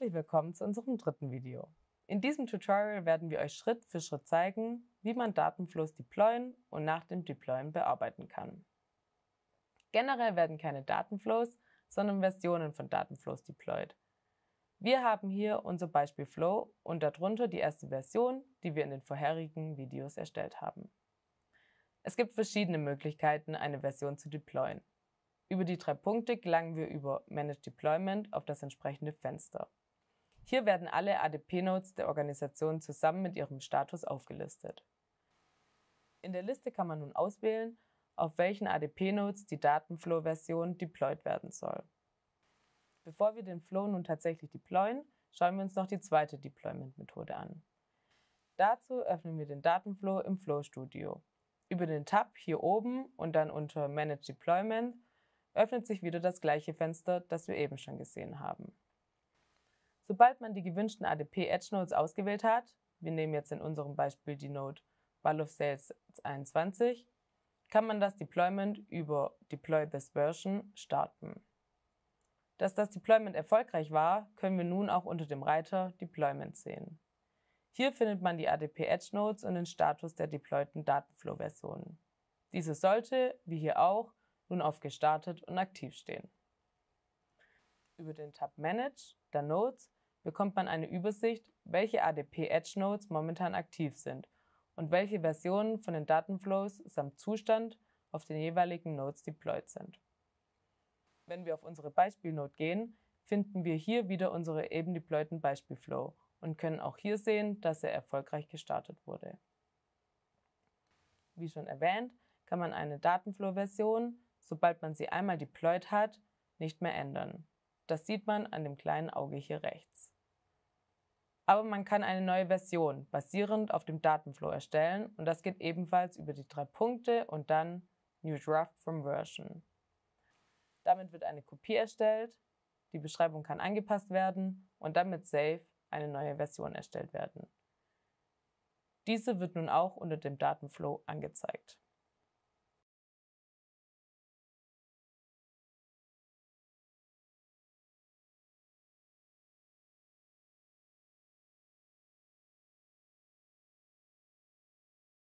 Herzlich willkommen zu unserem dritten Video. In diesem Tutorial werden wir euch Schritt für Schritt zeigen, wie man Datenflows deployen und nach dem Deployen bearbeiten kann. Generell werden keine Datenflows, sondern Versionen von Datenflows deployed. Wir haben hier unser Beispiel Flow und darunter die erste Version, die wir in den vorherigen Videos erstellt haben. Es gibt verschiedene Möglichkeiten, eine Version zu deployen. Über die drei Punkte gelangen wir über Manage Deployment auf das entsprechende Fenster. Hier werden alle ADP-Nodes der Organisation zusammen mit ihrem Status aufgelistet. In der Liste kann man nun auswählen, auf welchen ADP-Nodes die Datenflow-Version deployed werden soll. Bevor wir den Flow nun tatsächlich deployen, schauen wir uns noch die zweite Deployment-Methode an. Dazu öffnen wir den Datenflow im Flow Studio. Über den Tab hier oben und dann unter Manage Deployment öffnet sich wieder das gleiche Fenster, das wir eben schon gesehen haben. Sobald man die gewünschten ADP-Edge-Nodes ausgewählt hat, wir nehmen jetzt in unserem Beispiel die Node BaloofSales21, kann man das Deployment über Deploy this Version starten. Dass das Deployment erfolgreich war, können wir nun auch unter dem Reiter Deployment sehen. Hier findet man die ADP-Edge-Nodes und den Status der deployten Datenflow-Versionen. Diese sollte, wie hier auch, nun auf Gestartet und Aktiv stehen. Über den Tab Manage, dann Nodes, bekommt man eine Übersicht, welche ADP-Edge-Nodes momentan aktiv sind und welche Versionen von den Datenflows samt Zustand auf den jeweiligen Nodes deployed sind. Wenn wir auf unsere Beispielnode gehen, finden wir hier wieder unsere eben deployten Beispielflow und können auch hier sehen, dass er erfolgreich gestartet wurde. Wie schon erwähnt, kann man eine Datenflow-Version, sobald man sie einmal deployed hat, nicht mehr ändern. Das sieht man an dem kleinen Auge hier rechts. Aber man kann eine neue Version basierend auf dem Datenflow erstellen und das geht ebenfalls über die drei Punkte und dann New Draft from Version. Damit wird eine Kopie erstellt, die Beschreibung kann angepasst werden und dann mit Save eine neue Version erstellt werden. Diese wird nun auch unter dem Datenflow angezeigt.